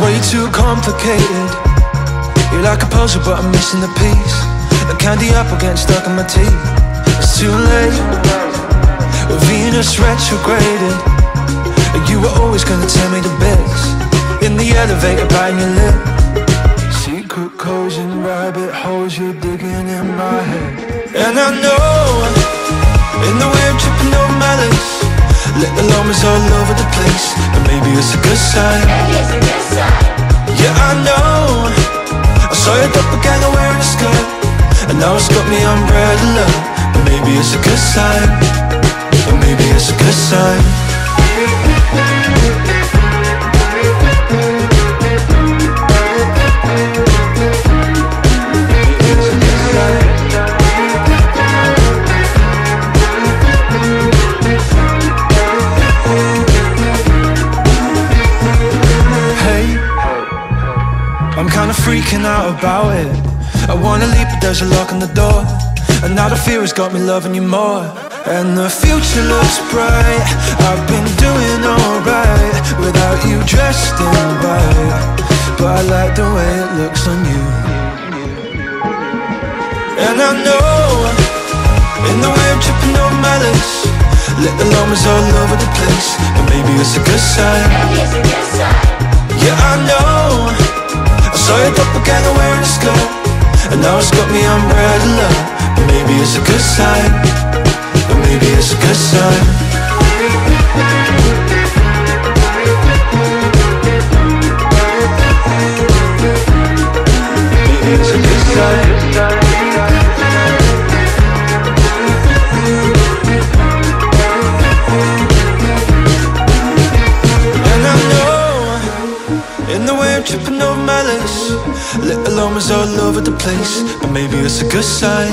It's way too complicated. You're like a puzzle, but I'm missing the piece. The candy apple getting stuck in my teeth. It's too late. Venus retrograded. You were always gonna tell me the bits in the elevator, biting your lip. Secret codes and rabbit holes you're digging in my head. And I know, in the way I'm tripping on malice. Little Omens all over the place, but maybe it's a good sign. Yeah, I know. I saw your doppelganger wearing a skirt, and now it's got me on red alert. But maybe it's a good sign. But maybe it's a good sign. I'm kinda freaking out about it. I wanna leave, but there's a lock on the door. And now the fear has got me loving you more. And the future looks bright. I've been doing alright without you dressed in white, but I like the way it looks on you. And I know, in the way I'm tripping on malice. Little Omens all over the place, but maybe it's a good sign. Yeah, I know. Saw your doppelganger wearing a skirt, and now it's got me on red alert. But maybe it's a good sign. But maybe it's a good sign. Tripping over malice. Little Omens all over the place, but maybe it's a good sign.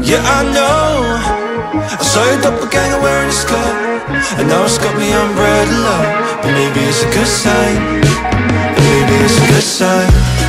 Yeah, I know. I saw your doppelganger wearing a skirt, and now it's got me on red alert. But maybe it's a good sign. But maybe it's a good sign.